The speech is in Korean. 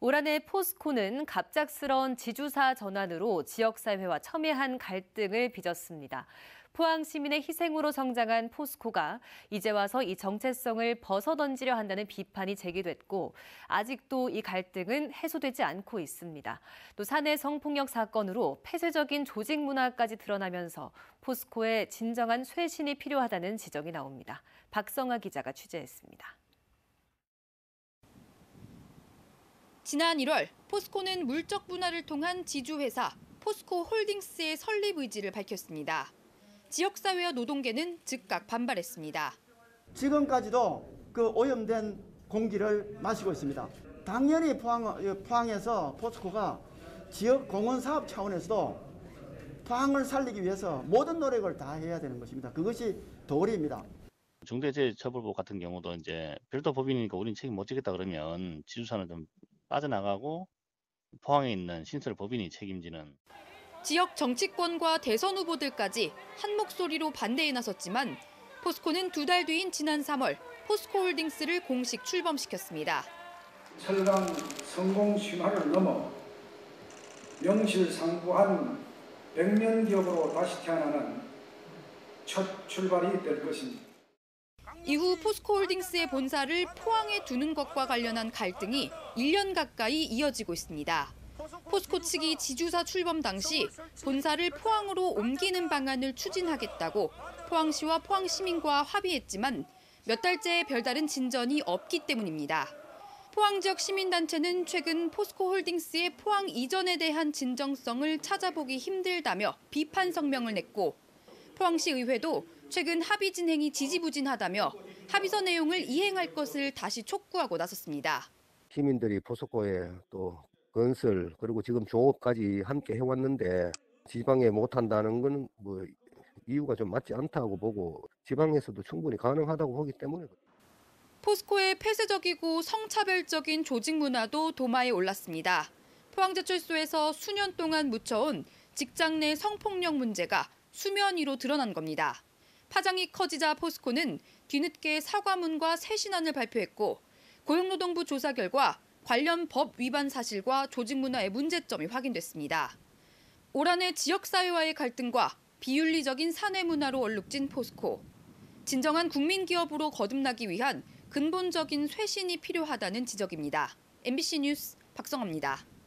올 한해 포스코는 갑작스러운 지주사 전환으로 지역사회와 첨예한 갈등을 빚었습니다. 포항 시민의 희생으로 성장한 포스코가 이제 와서 이 정체성을 벗어던지려 한다는 비판이 제기됐고 아직도 이 갈등은 해소되지 않고 있습니다. 또 사내 성폭력 사건으로 폐쇄적인 조직 문화까지 드러나면서 포스코에 진정한 쇄신이 필요하다는 지적이 나옵니다. 박성아 기자가 취재했습니다. 지난 1월 포스코는 물적 분할을 통한 지주회사 포스코 홀딩스의 설립 의지를 밝혔습니다. 지역사회와 노동계는 즉각 반발했습니다. 지금까지도 그 오염된 공기를 마시고 있습니다. 당연히 포항에서 포스코가 지역 공원 사업 차원에서도 포항을 살리기 위해서 모든 노력을 다 해야 되는 것입니다. 그것이 도리입니다. 중대재해처벌법 같은 경우도 이제 별도 법이니까 우리는 책임 못 지겠다 그러면 지주사는 좀 빠져나가고 포항에 있는 신설 법인이 책임지는. 지역 정치권과 대선 후보들까지 한 목소리로 반대에 나섰지만 포스코는 두 달 뒤인 지난 3월 포스코홀딩스를 공식 출범시켰습니다. 철강 성공 신화를 넘어 명실상부한 100년 기업으로 다시 태어나는 첫 출발이 될 것입니다. 이후 포스코홀딩스의 본사를 포항에 두는 것과 관련한 갈등이 1년 가까이 이어지고 있습니다. 포스코 측이 지주사 출범 당시 본사를 포항으로 옮기는 방안을 추진하겠다고 포항시와 포항시민과 합의했지만 몇 달째 별다른 진전이 없기 때문입니다. 포항지역 시민단체는 최근 포스코홀딩스의 포항 이전에 대한 진정성을 찾아보기 힘들다며 비판 성명을 냈고 포항시 의회도 최근 합의 진행이 지지부진하다며 합의서 내용을 이행할 것을 다시 촉구하고 나섰습니다. 시민들이 포스코에 또 건설 그리고 지금 조업까지 함께 해왔는데 지방에 못한다는 건 뭐 이유가 좀 맞지 않다고 보고 지방에서도 충분히 가능하다고 보기 때문에. 포스코의 폐쇄적이고 성차별적인 조직 문화도 도마에 올랐습니다. 포항제철소에서 수년 동안 묻혀온 직장 내 성폭력 문제가 수면 위로 드러난 겁니다. 파장이 커지자 포스코는 뒤늦게 사과문과 쇄신안을 발표했고 고용노동부 조사 결과 관련 법 위반 사실과 조직 문화의 문제점이 확인됐습니다. 올 한해 지역사회와의 갈등과 비윤리적인 사내 문화로 얼룩진 포스코. 진정한 국민기업으로 거듭나기 위한 근본적인 쇄신이 필요하다는 지적입니다. MBC 뉴스 박성아입니다.